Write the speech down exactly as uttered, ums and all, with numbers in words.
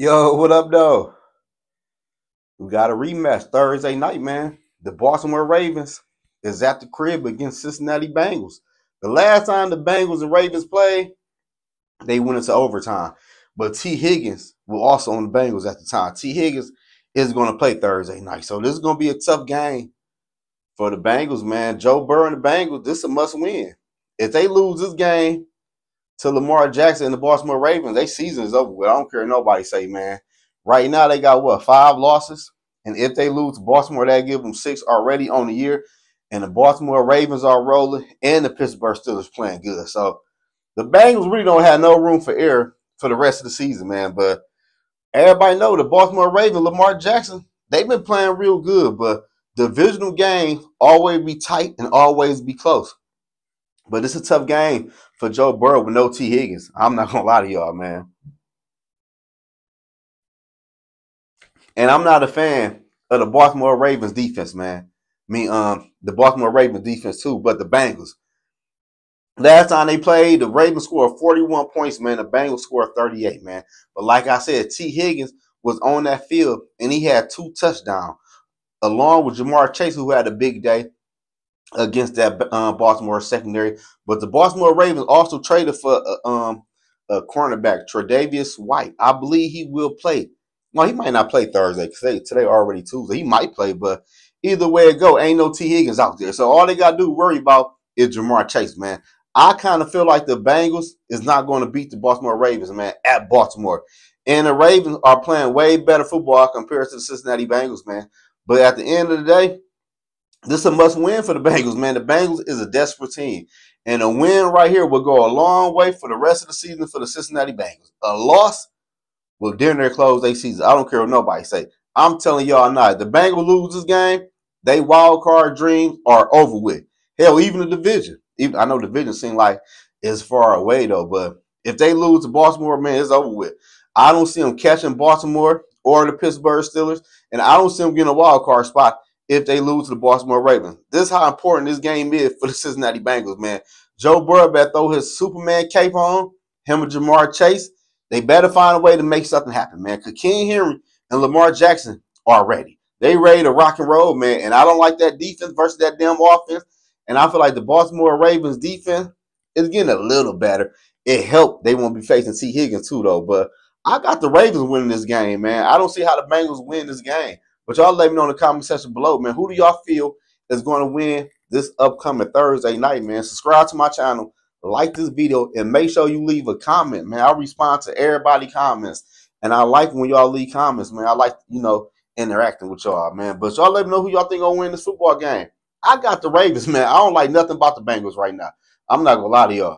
Yo, what up, though? We got a rematch Thursday night, man. The Baltimore Ravens is at the crib against Cincinnati Bengals. The last time the Bengals and Ravens played, they went into overtime. But T. Higgins was also on the Bengals at the time. T. Higgins is going to play Thursday night. So this is going to be a tough game for the Bengals, man. Joe Burrow and the Bengals, this is a must win. If they lose this game to Lamar Jackson and the Baltimore Ravens, their season is over with. I don't care what nobody say, man. Right now, they got, what, five losses? And if they lose to Baltimore, that give them six already on the year. And the Baltimore Ravens are rolling, and the Pittsburgh Steelers playing good. So the Bengals really don't have no room for error for the rest of the season, man. But everybody know the Baltimore Ravens, Lamar Jackson, they've been playing real good. But divisional games always be tight and always be close. But it's a tough game for Joe Burrow with no T. Higgins. I'm not going to lie to y'all, man. And I'm not a fan of the Baltimore Ravens defense, man. I mean, um, the Baltimore Ravens defense too, but the Bengals. Last time they played, the Ravens scored forty-one points, man. The Bengals scored thirty-eight, man. But like I said, T. Higgins was on that field, and he had two touchdowns, along with Ja'Marr Chase, who had a big day against that uh, Baltimore secondary. But the Baltimore Ravens also traded for uh, um, a cornerback, Tre'Davious White. I believe he will play. Well, he might not play Thursday because today, today already Tuesday. He might play, but either way it go, ain't no T. Higgins out there. So all they got to do worry about is Ja'Marr Chase, man. I kind of feel like the Bengals is not going to beat the Baltimore Ravens, man, at Baltimore. And the Ravens are playing way better football compared to the Cincinnati Bengals, man. But at the end of the day, this is a must win for the Bengals, man. The Bengals is a desperate team. And a win right here will go a long way for the rest of the season for the Cincinnati Bengals. A loss will damn near close their season. I don't care what nobody say. I'm telling y'all now, if the Bengals lose this game, they wild card dreams are over with. Hell, even the division. Even I know the division seems like it's far away, though. But if they lose to Baltimore, man, it's over with. I don't see them catching Baltimore or the Pittsburgh Steelers. And I don't see them getting a wild card spot if they lose to the Baltimore Ravens. This is how important this game is for the Cincinnati Bengals, man. Joe Burrow better throw his Superman cape on, him and Ja'Marr Chase. They better find a way to make something happen, man, because King Henry and Lamar Jackson are ready. They ready to rock and roll, man, and I don't like that defense versus that damn offense, and I feel like the Baltimore Ravens defense is getting a little better. It helped. They won't be facing T. Higgins too, though, but I got the Ravens winning this game, man. I don't see how the Bengals win this game. But y'all let me know in the comment section below, man. Who do y'all feel is going to win this upcoming Thursday night, man? Subscribe to my channel, like this video, and make sure you leave a comment, man. I respond to everybody's comments, and I like when y'all leave comments, man. I like, you know, interacting with y'all, man. But y'all let me know who y'all think going to win this football game. I got the Ravens, man. I don't like nothing about the Bengals right now. I'm not going to lie to y'all.